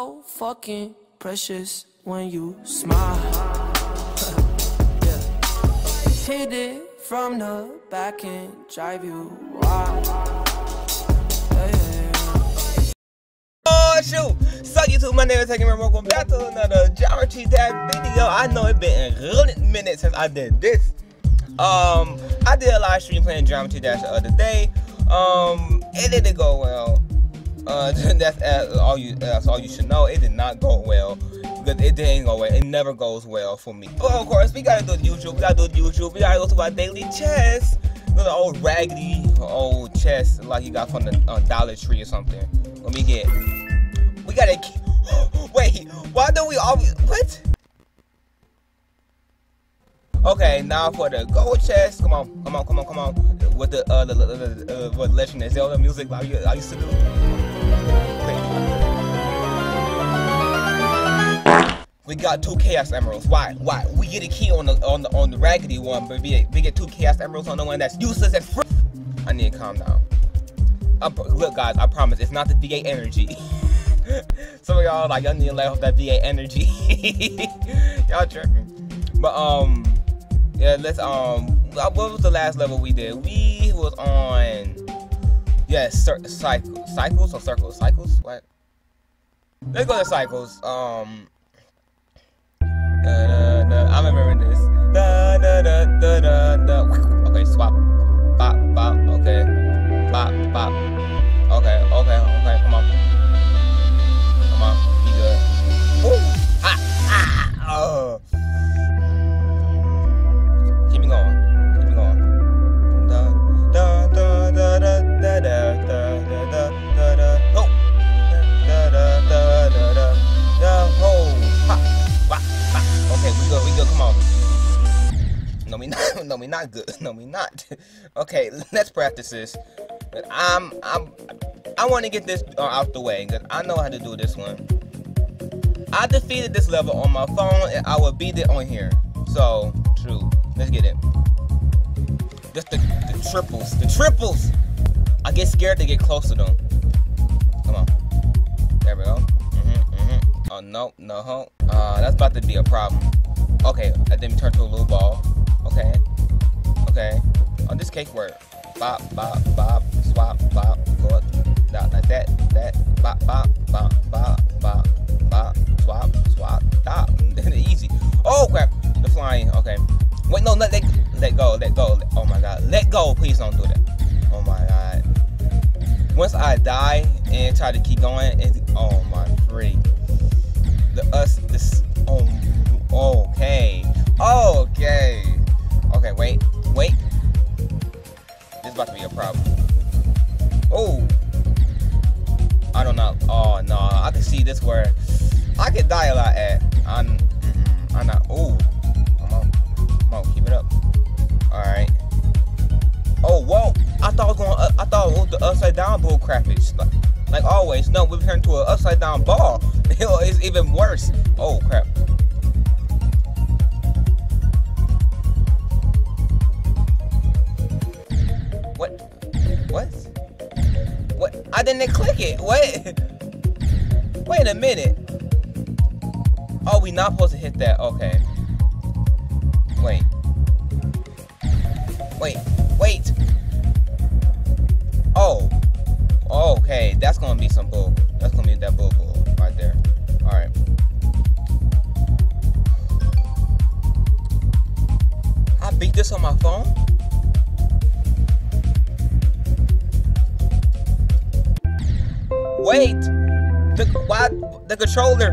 so fucking precious when you smile. Yeah. Hit it from the back and drive you wild. Yeah. Oh shoot! So YouTube, my name is Tech N9ne. Welcome back to another Geometry Dash video. I know it's been a real minute since I did this. I did a live stream playing Geometry Dash the other day. It didn't go well. That's all you should know. It did not go well. Because it didn't go well. It never goes well for me. But of course, we gotta do YouTube. We gotta do YouTube. We gotta go to our daily chest. The old raggedy old chest like you got from the Dollar Tree or something. Let me get. We gotta keep. Wait. Why do we always what? Okay, now for the gold chest. Come on, come on, come on, come on. With the Legend of Zelda music like I used to do. We got 2 chaos emeralds. Why? Why? We get a key on the raggedy one, but we get 2 chaos emeralds on the one that's useless and free. I need to calm down. Look, guys, I promise it's not the V8 energy. Some of y'all like y'all need to let off that V8 energy. Y'all tripping. But yeah, let's what was the last level we did? We was on yes, cycles or circles, cycles. What? Let's go to cycles. I remember this. Da, da, da, da, da, da. Okay, swap. Bop, bop. Okay. Bop, bop. Okay, okay, okay. Come on. Come on. Be good. Ooh. Ah, ah, oh. Keep me going. Keep me going. Da, da, da, da, da, da, da, da, da, da. No. Da, da, da, da, da. Da, oh. Okay, we good, we good, come on. No, we not, no, we not good. No, we not. Okay, let's practice this. I want to get this out the way, because I know how to do this one. I defeated this level on my phone, and I will beat it on here. So, true. Let's get it. Just the triples. The triples! I get scared to get close to them. Come on. There we go. Mm-hmm, mm-hmm. Oh, no, no. That's about to be a problem. Okay, let me turn to a little ball. Okay, okay. Oh, this cake work. Bop, bop, bop, swap, bop, go up, down, like that, that, bop, bop, bop, bop, bop, bop, swap, swap, stop. Easy. Oh, crap. The flying. Okay. Wait, no, let go, let go. Oh, my God. Let go. Please don't do that. Oh, my God. Once I die and try to keep going, it's, oh, my freak. Okay. Okay. Okay, wait. Wait. This is about to be a problem. Oh. I don't know. Oh, no. I can see this where I could die a lot at. I'm not. Oh. Come on. Come on. Keep it up. Alright. Oh, whoa. I thought I was going up. I thought it was the upside down bull crappish. Like always. No, we've turned to an upside down ball. It's even worse. Oh, crap. What? What? What? I didn't click it. What? Wait a minute. Oh, we not supposed to hit that. Okay. Wait. Wait. Wait. Oh. Okay. That's going to be some bull. That's going to be that bull bull right there. All right. I beat this on my phone? Wait! The controller!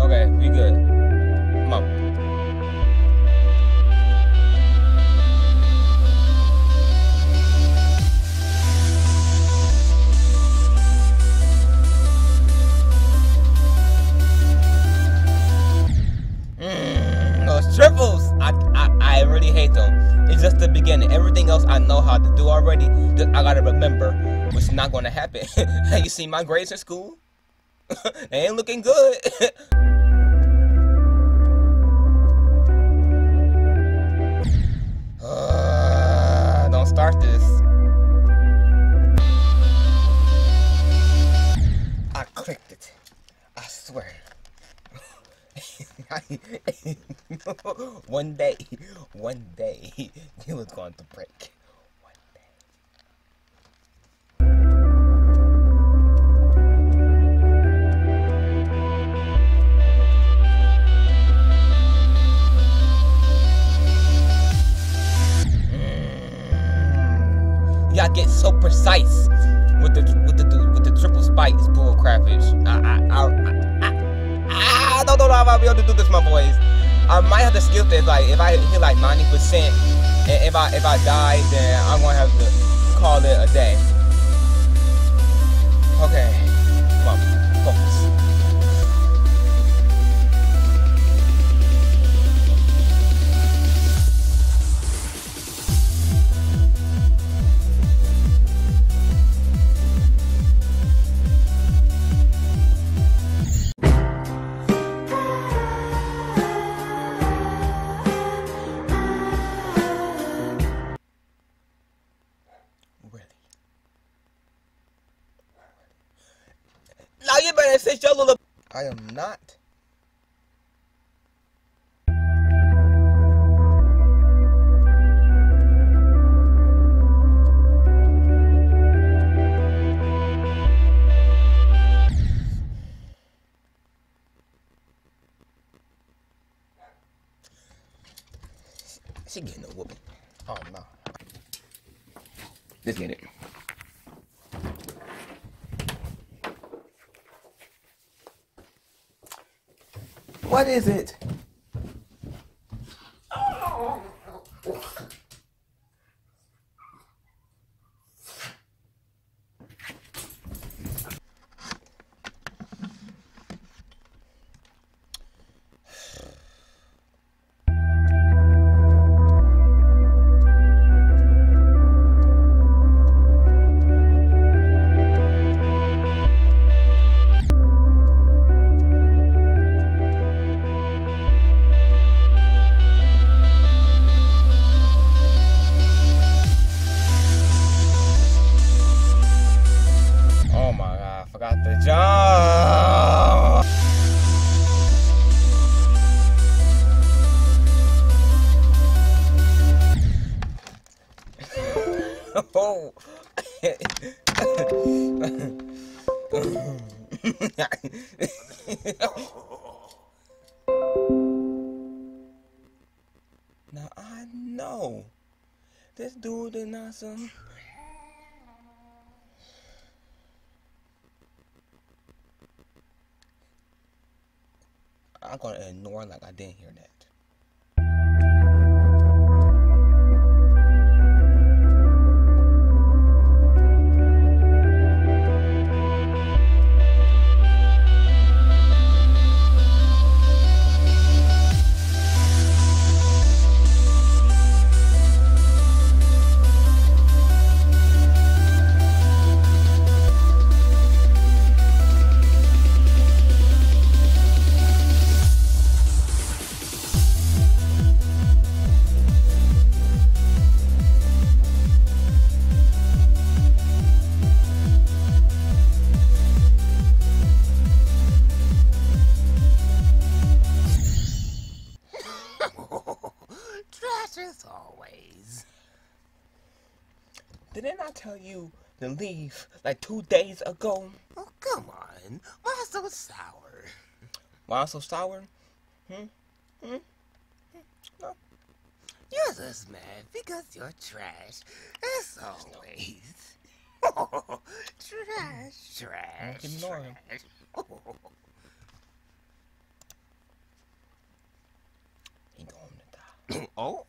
Okay, we good. Come on. Those triples! I really hate them. It's just the beginning. Everything else I know how to do already. Just I gotta remember, which is not gonna happen. You see my grades in school? They ain't looking good. Don't start this. One day, you will go on to break. Y'all get so precise with the triple spikes bullcrapish. I don't know if I'll be able to do this, my boys. I might have to skill this. Like if I hit like 90%, and if I die, then I'm gonna have to call it a day. Okay, come on, focus. I am not. She getting a whooping. Oh no. Let's get it. What is it? Oh. I'm gonna ignore like I didn't hear that. Leave like 2 days ago. Oh, come on. Why so sour? Why so sour? No. You're just mad because you're trash. As always. Oh, trash. Ignore him. Oh. He going to die. Oh.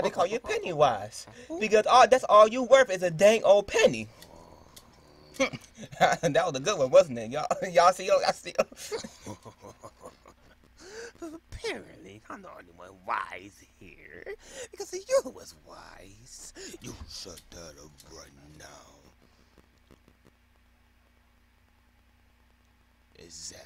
They call you Pennywise because that's all you worth is a dang old penny. That was a good one, wasn't it? Y'all see? Y'all see? Apparently, I'm the only one wise here because if you was wise, you shut that up right now. Exactly.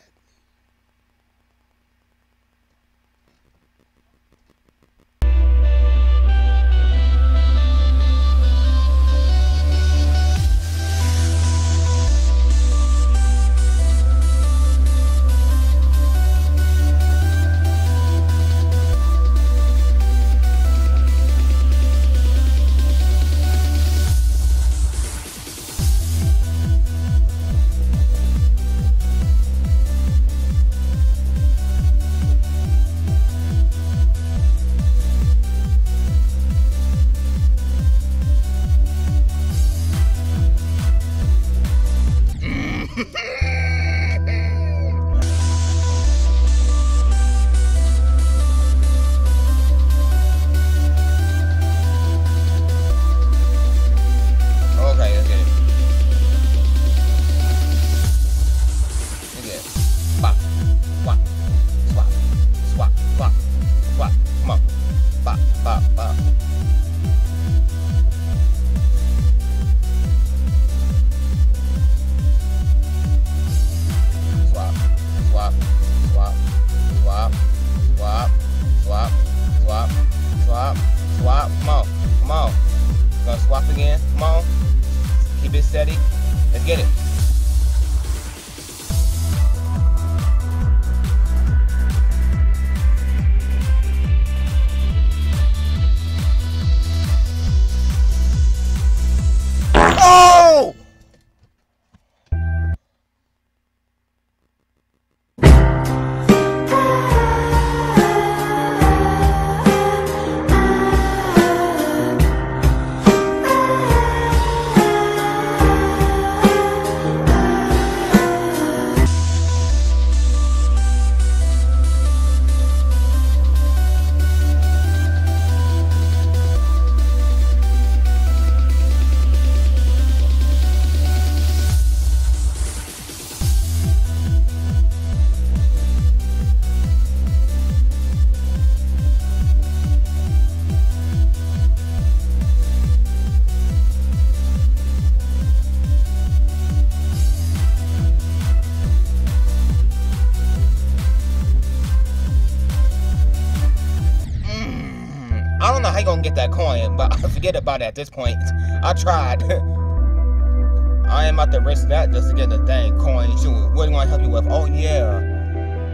Get that coin, but I forget about it at this point. I tried. I ain't about to risk that just to get the dang coin. Shoot, what do you want to help you with? Oh yeah,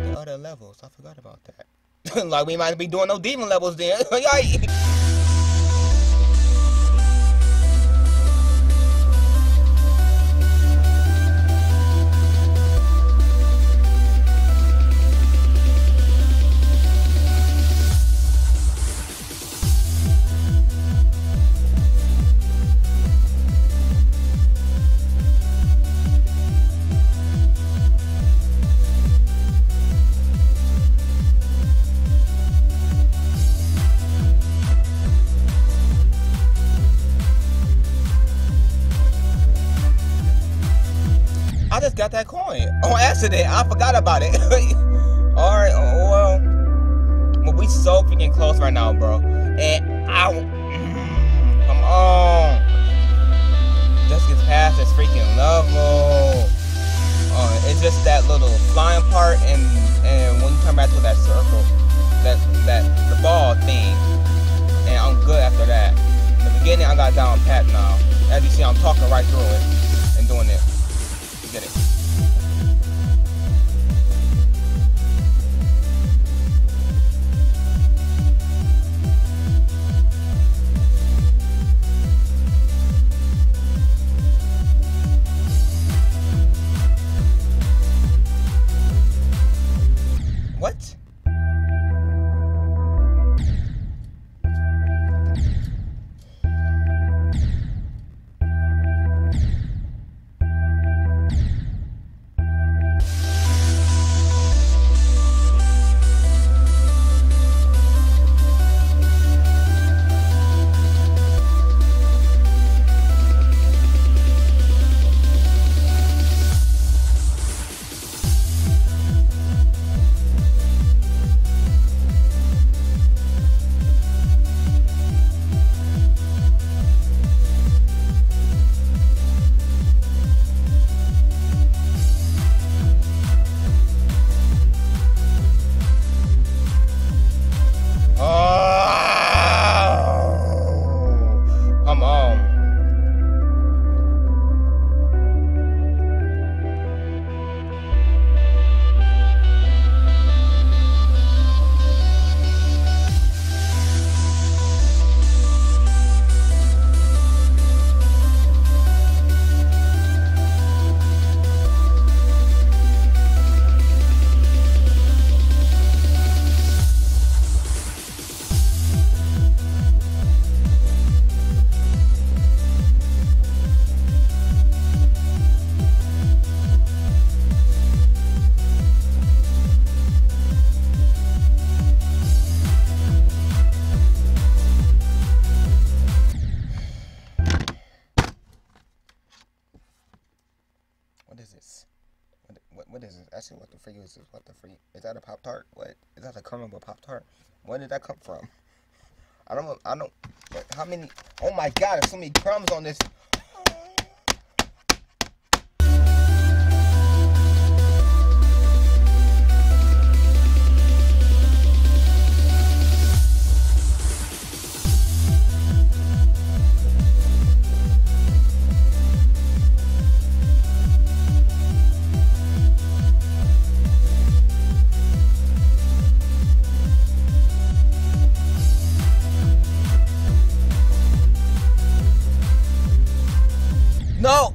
the other levels. I forgot about that. Like we might be doing no demon levels then. Got that coin on accident. I forgot about it. Alright, well, but we so freaking close right now, bro. And I come on, just get past this freaking level. It's just that little flying part, and when you come back to that circle, that the ball thing, and I'm good after that. In the beginning, I got down pat now. As you see, I'm talking right through it and doing it. Get it. places. What the freak? Is that a Pop-Tart? What? Is that a combo Pop-Tart? Where did that come from? I don't, how many, oh my god, there's so many crumbs on this. No!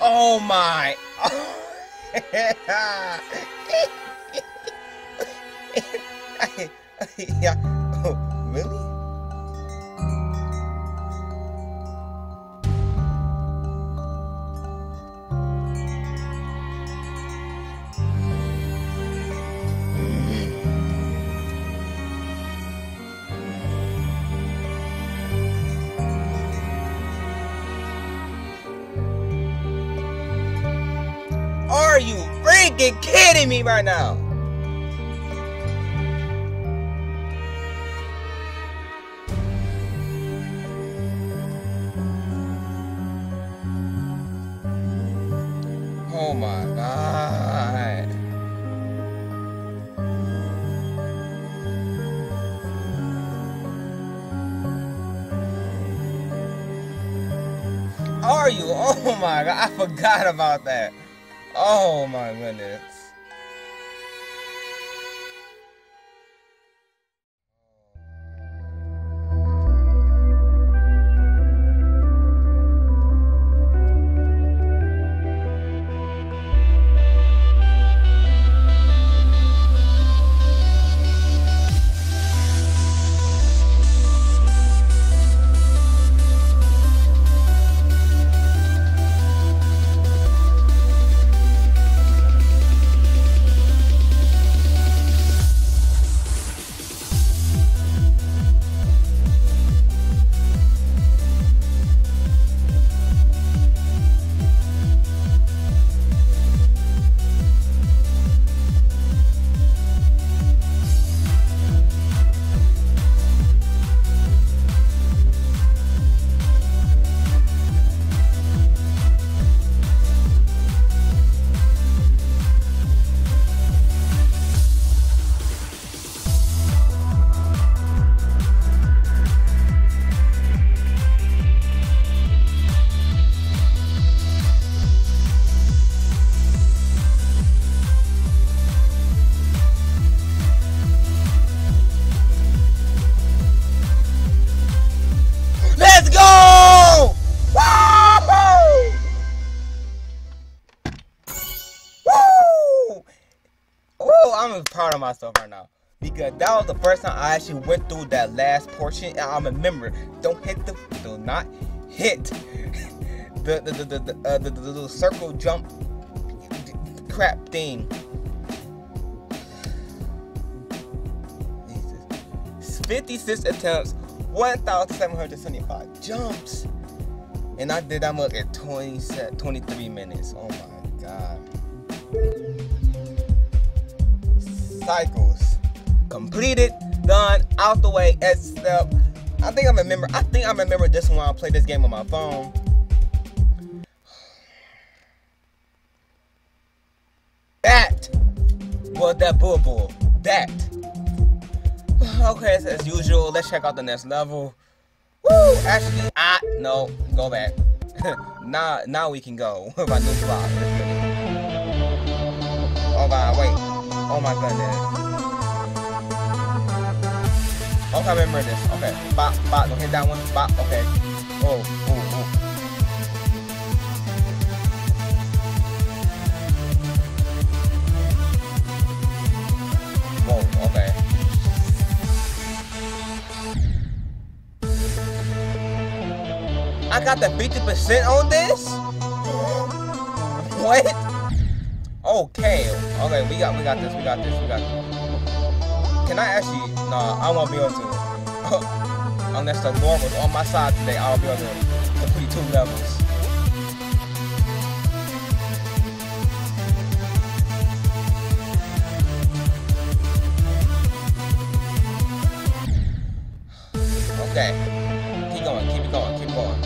Oh my! Yeah. Oh, really? Are you freaking kidding me right now? Oh my god. Are you? Oh my god, I forgot about that. Oh my goodness. Proud of myself right now, because that was the first time I actually went through that last portion, and I remember, do not hit the little circle jump crap thing. Jesus. 56 attempts, 1,775 jumps, and I did that much at 23 minutes. Oh my god. Cycles completed, done, out the way, except I think I remember this one when I played this game on my phone. That was that bull bull. That. Okay, so as usual, let's check out the next level. Woo! Actually, no, go back. now we can go. If I do drop. Oh god, wait. Oh my goodness. Okay, I remember this. Okay. Bop, bop. Don't hit that one. Bop. Okay. Oh, oh, oh. Whoa, okay. I got the 50% on this? What? Okay, okay, we got this. Can I actually, nah, I won't be able to. Unless the norm was on my side today, I'll be able to. complete 2 levels. Okay, keep going, keep it going, keep going.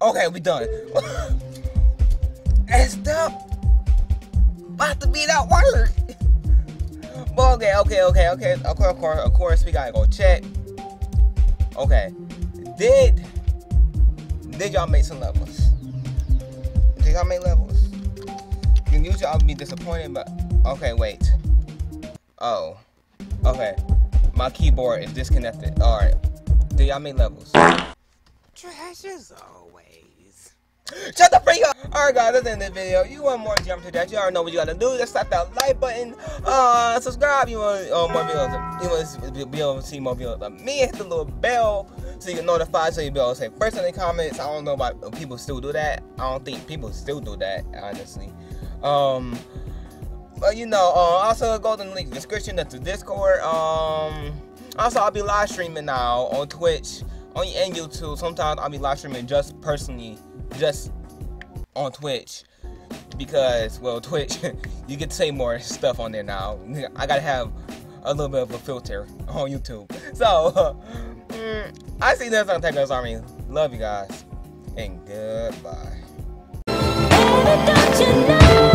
Okay, we done. It's dumb. About to be that word. But okay. Of course, we gotta go check. Okay, did y'all make some levels? Did y'all make levels? And usually I'll be disappointed, but okay, wait. Oh, okay. My keyboard is disconnected. All right. Did y'all make levels? Trash as always. Shut the freak up! Alright guys, that's the end of the video. You want more Geometry Dash, you already know what you gotta do. Just slap that like button, subscribe, you want more videos, you want to be able to see more videos of me, hit the little bell so you get notified, so you'll be able to say first in the comments. I don't know why people still do that. I don't think people still do that, honestly. But you know, also go to the link in the description, that's the Discord. Also I'll be live streaming now on Twitch. And YouTube, sometimes I'll be live streaming just personally, just on Twitch, because, well, Twitch, you get to say more stuff on there now. I gotta have a little bit of a filter on YouTube. So, I see that's on Tech N9ne. Love you guys, and goodbye. Baby, don't you know?